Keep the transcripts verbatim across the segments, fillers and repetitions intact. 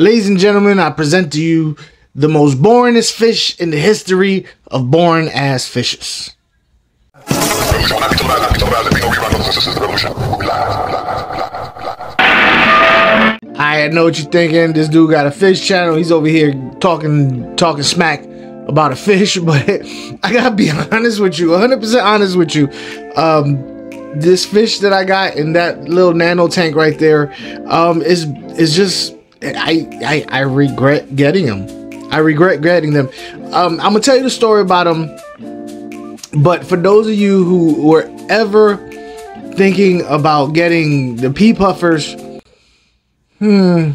Ladies and gentlemen, I present to you the most boringest fish in the history of boring ass fishes. I know what you're thinking. This dude got a fish channel. He's over here talking, talking smack about a fish. But I gotta be honest with you, one hundred percent honest with you. Um, this fish that I got in that little nano tank right there, um, is is just. I, I I regret getting them. I regret getting them. Um, I'm gonna tell you the story about them. But for those of you who were ever thinking about getting the pea puffers, hmm,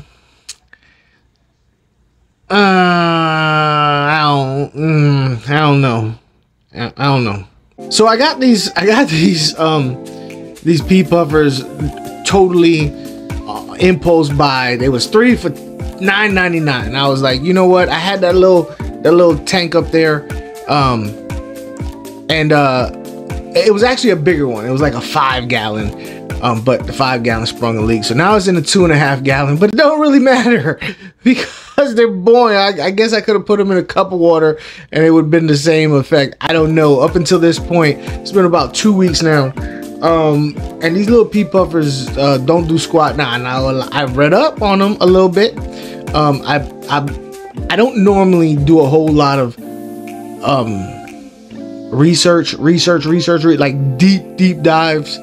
uh, I don't, mm, I don't know, I, I don't know. So I got these, I got these, um, these pea puffers totally impulse buy. They was three for nine ninety-nine. I was like, you know what, I had that little that little tank up there, um and uh it was actually a bigger one. It was like a five gallon, um but the five gallon sprung a leak, so now it's in a two and a half gallon. But it don't really matter because they're boring. I, I guess I could have put them in a cup of water and it would have been the same effect. I don't know. Up until this point, it's been about two weeks now. Um, and these little pea puffers uh, don't do squat. Nah, nah, I've read up on them a little bit. Um, I, I, I don't normally do a whole lot of um, research, research, research, re like deep, deep dives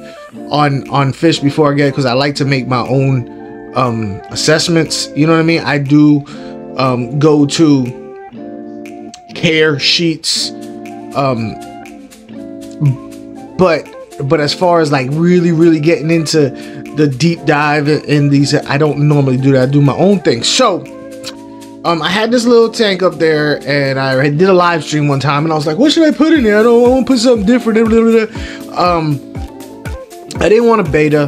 on on fish before I get it, because I like to make my own um, assessments. You know what I mean? I do um, go to care sheets, um, but. But as far as like really, really getting into the deep dive in these, I don't normally do that. I do my own thing. So um, I had this little tank up there and I did a live stream one time and I was like, what should I put in there? I don't want to put something different. Um, I didn't want a beta.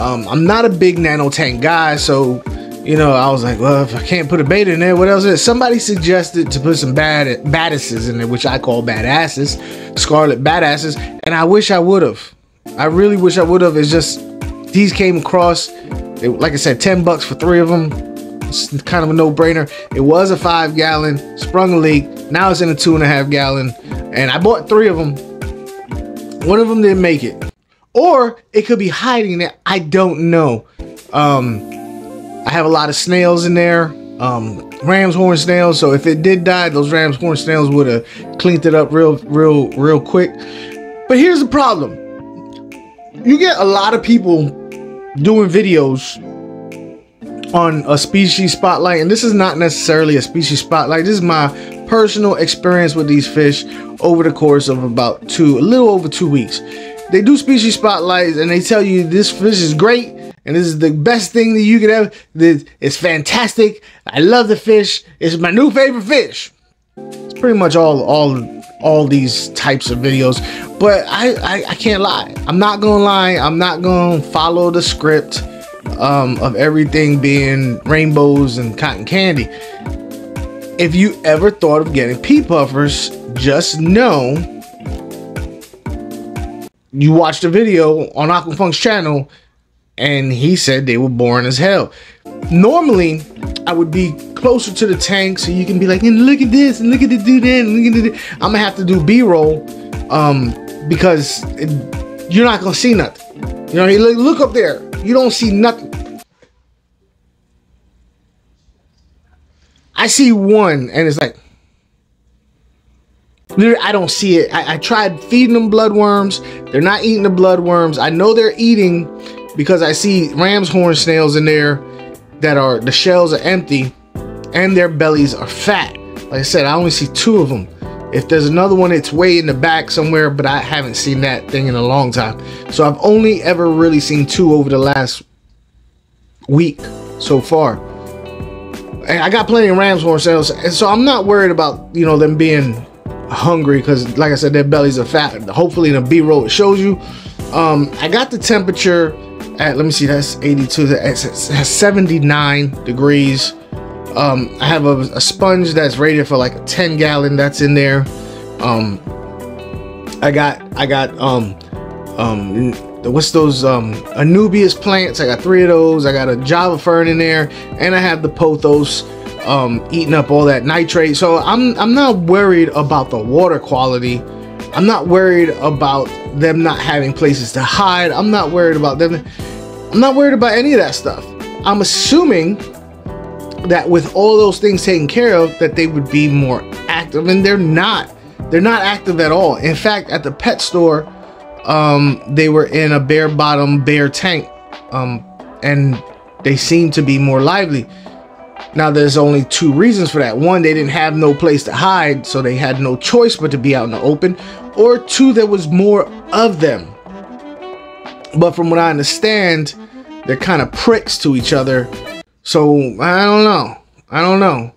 Um, I'm not a big nano tank guy. So, you know, I was like, well, if I can't put a beta in there, what else is it? Somebody suggested to put some bad badasses in there, which I call badasses, scarlet badasses. And I wish I would have. I really wish I would have. It's just, these came across, it, like I said, ten bucks for three of them. It's kind of a no-brainer. It was a five gallon, sprung a leak. Now it's in a two and a half gallon. And I bought three of them. One of them didn't make it. Or it could be hiding there. I don't know. Um... I have a lot of snails in there, um, ram's horn snails. So if it did die, those ram's horn snails would have cleaned it up real, real, real quick. But here's the problem. You get a lot of people doing videos on a species spotlight. And this is not necessarily a species spotlight. This is my personal experience with these fish over the course of about two, a little over two weeks. They do species spotlights and they tell you this fish is great. And this is the best thing that you could ever. This is fantastic. I love the fish. It's my new favorite fish. It's pretty much all, all, all these types of videos. But I, I, I can't lie. I'm not gonna lie. I'm not gonna follow the script um, of everything being rainbows and cotton candy. If you ever thought of getting pea puffers, just know you watched a video on Aquafunk's channel. And he said they were boring as hell. Normally, I would be closer to the tank so you can be like, and look at this, and look at the dude, and look at the. I'm gonna have to do B-roll, um, because it, you're not gonna see nothing. You know, you look, look up there, you don't see nothing. I see one, and it's like, I don't see it. I, I tried feeding them bloodworms. They're not eating the bloodworms. I know they're eating. Because I see ram's horn snails in there that are, the shells are empty and their bellies are fat. Like I said, I only see two of them. If there's another one, it's way in the back somewhere, but I haven't seen that thing in a long time. So I've only ever really seen two over the last week so far. And I got plenty of ram's horn snails. And so I'm not worried about, you know, them being hungry because, like I said, their bellies are fat. Hopefully in a B-roll it shows you. Um, I got the temperature. At, let me see, that's eighty-two, that's seventy-nine degrees. um I have a, a sponge that's rated for like a ten gallon that's in there. um I got I got um um the what's those um Anubias plants. I got three of those. I got a Java fern in there, and I have the pothos um eating up all that nitrate. So I'm I'm not worried about the water quality. I'm not worried about them not having places to hide. I'm not worried about them. I'm not worried about any of that stuff. I'm assuming that with all those things taken care of, that they would be more active, and they're not. They're not active at all. In fact, at the pet store, um, they were in a bare bottom, bare tank, um, and they seemed to be more lively. Now, there's only two reasons for that. One, they didn't have no place to hide, so they had no choice but to be out in the open. Or two, there was more of them. But from what I understand, they're kind of pricks to each other. So I don't know. I don't know.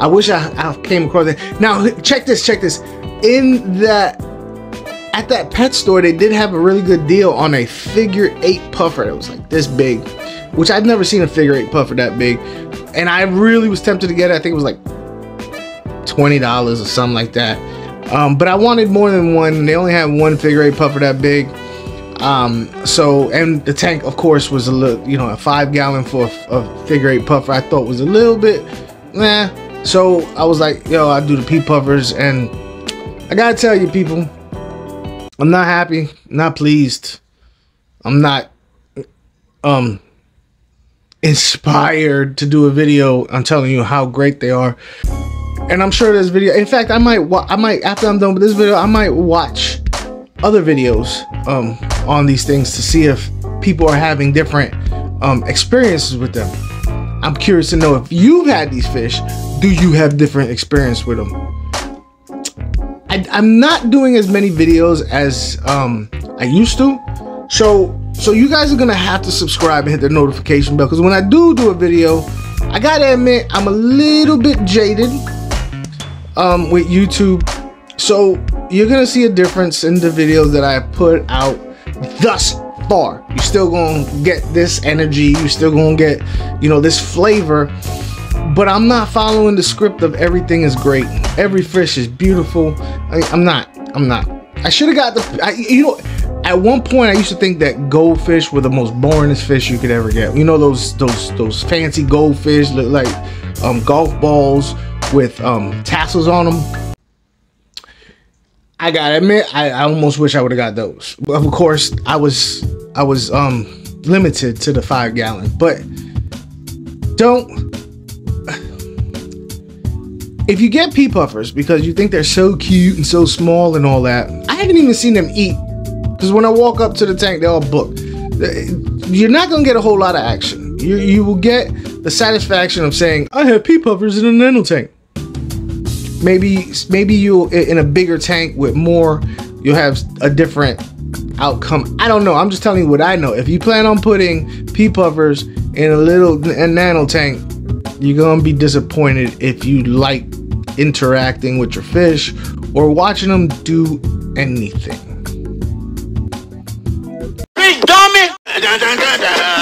I wish I, I came across that. Now check this, check this. In that, at that pet store, they did have a really good deal on a figure eight puffer. It was like this big, which I've never seen a figure eight puffer that big. And I really was tempted to get it. I think it was like twenty dollars or something like that. Um, but I wanted more than one. They only had one figure eight puffer that big. Um, so, and the tank, of course, was a little, you know, a five gallon for a, a figure eight puffer. I thought was a little bit, nah. So I was like, yo, I do the pea puffers, and I gotta tell you people, I'm not happy, not pleased. I'm not, um, inspired to do a video. I'm telling you how great they are. And I'm sure this video, in fact, I might, wa I might, after I'm done with this video, I might watch other videos um, on these things to see if people are having different um, experiences with them. I'm curious to know if you've had these fish, do you have different experience with them? I, I'm not doing as many videos as um, I used to, so so you guys are gonna have to subscribe and hit the notification bell, because when I do do a video, I gotta admit I'm a little bit jaded um, with YouTube. So you're gonna see a difference in the videos that I put out thus far. You're still gonna get this energy, you're still gonna get, you know, this flavor, but I'm not following the script of everything is great, every fish is beautiful. I, I'm not, I'm not. I should have got the, I, you know, at one point I used to think that goldfish were the most boringest fish you could ever get. You know, those those those fancy goldfish look like um, golf balls with um, tassels on them. I gotta admit, I, I almost wish I would have got those. But of course, I was I was um limited to the five gallon. But don't, if you get pea puffers because you think they're so cute and so small and all that, I haven't even seen them eat. Because when I walk up to the tank, they're all booked. You're not gonna get a whole lot of action. You you will get the satisfaction of saying, I have pea puffers in a nano tank. Maybe maybe you in a bigger tank with more, you'll have a different outcome. I don't know. I'm just telling you what I know. If you plan on putting pea puffers in a little a nano tank, you're gonna be disappointed if you like interacting with your fish or watching them do anything. Big dummy.